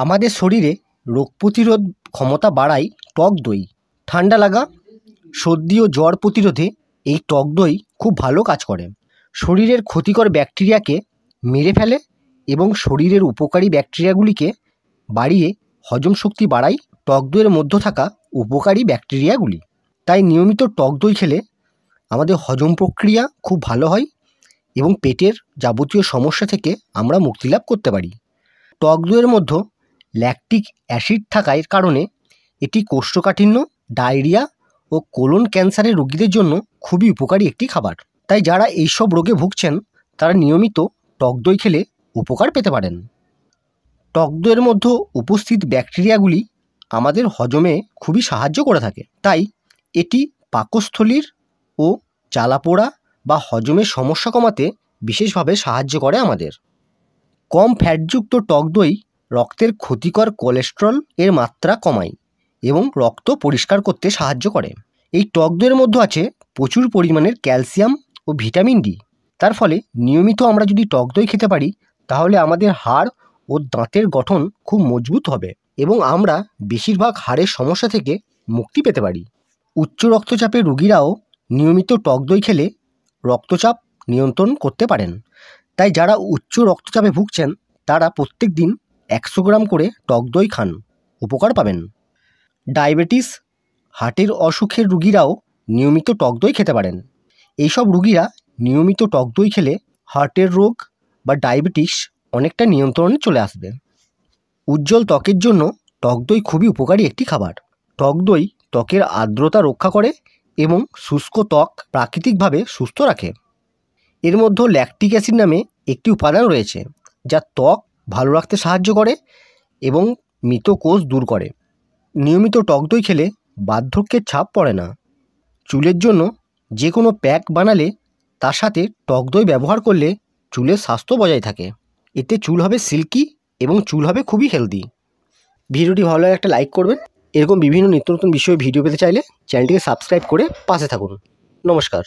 आमादे शरीरे रोग प्रतिरोध क्षमता बाड़ाय टक दई। ठंडा लागा सर्दी और ज्वर प्रतिरोधे ये टक दई खूब भालो काज करे। शरीरेर क्षतिकर बैक्टीरिया के मेरे फेले एवं शरीरेर उपकारी बैक्टीरियागुली के बाड़िए हजम शक्ति बाड़ाय टक दईर मध्य थाका उपकारी बैक्टीरियागुली। ताई नियमित टक दई खेले आमादेर हजम प्रक्रिया खूब भालो हय एवं पेटेर जाबतीय समस्या थेके आमरा मुक्ति लाभ करते पारी। टक दईर मध्य लैक्टिक एसिड थाकार कारणे एटी कोष्ठकाठिन्य, डायरिया और कोलन कैंसारेर रोगीदेर जन्य खूबई उपकारी एकटी खाबार। ताई जारा एई सब रोगे भुगछेन तारा नियमित टक दई खेले उपकार पेते पारेन। टक दईर मध्य उपस्थित बैक्टीरियागुली आमादेर हजमे खूबई साहाय्य करे थाके। ताई एटी पाकस्थलीर ओ चालापोड़ा बा हजमे समस्या कमाते विशेषभावे साहाय्य करे आमादेर। कम फैटयुक्त टक दई रक्तेर क्षतिकर कोलेस्ट्रल एर मात्रा कमाय एवं रक्त परिष्कार करते साहाय्य करे। एई टक दईर मध्य आछे प्रचुर परिमाणेर क्यालसियाम और भिटामिन डी। तार फले नियमित आमरा जोदि टक दई खेते पारी ताहले आमादेर हाड़ और दाँतेर गठन खूब मजबूत हबे एवं आमरा बेशिरभाग हाड़ेर समस्या थेके मुक्ति पेते पारी। उच्च रक्तचापेर रोगीराओ नियमित टक दई खेले रक्तचाप नियंत्रण करते पारेन। ताई जारा उच्च रक्तचापे भुगछेन तारा प्रत्येक दिन 100 ग्राम करे टक दई खान, उपकार पाबेन। डायबेटिस, हार्टेर असुखेर रोगीराओ नियमित टक दई खेते पारेन। एई सब रोगीरा नियमित टक दई खेले हार्टेर रोग बा डायबेटिस अनेकटा नियंत्रणे चले आसबे। उज्जवल त्वकेर जन्य टक दई खूबई उपकारी एकटी खाबार। टक दई त्वकेर आर्द्रता रक्षा करे एवं शुष्क त्वक प्राकृतिक भावे सुस्थ राखे। एर मध्य लैक्टिक एसिड नामे एकटी उपादान रयेछे जा त्वक भालो राखते साहाज्य करे एवं मृत कोष दूर करे। नियमित टक दई खेले बार्धक्येर छाप पड़े ना। चुलेर जन्य जे कोनो पैक बनाले तार साथे टक दई व्यवहार करले चुलेर स्वास्थ्य बजाय थाके। एते चुल हबे सिल्की एवं चुल हबे खूबई हेल्दी। भिडियोटी भालो लागले एकटा लाइक करबेन। एरकम विभिन्न नित्य नतुन विषय भिडियो पेते चाइले चैनलटिके सबस्क्राइब करे पाशे थाकुन। नमस्कार।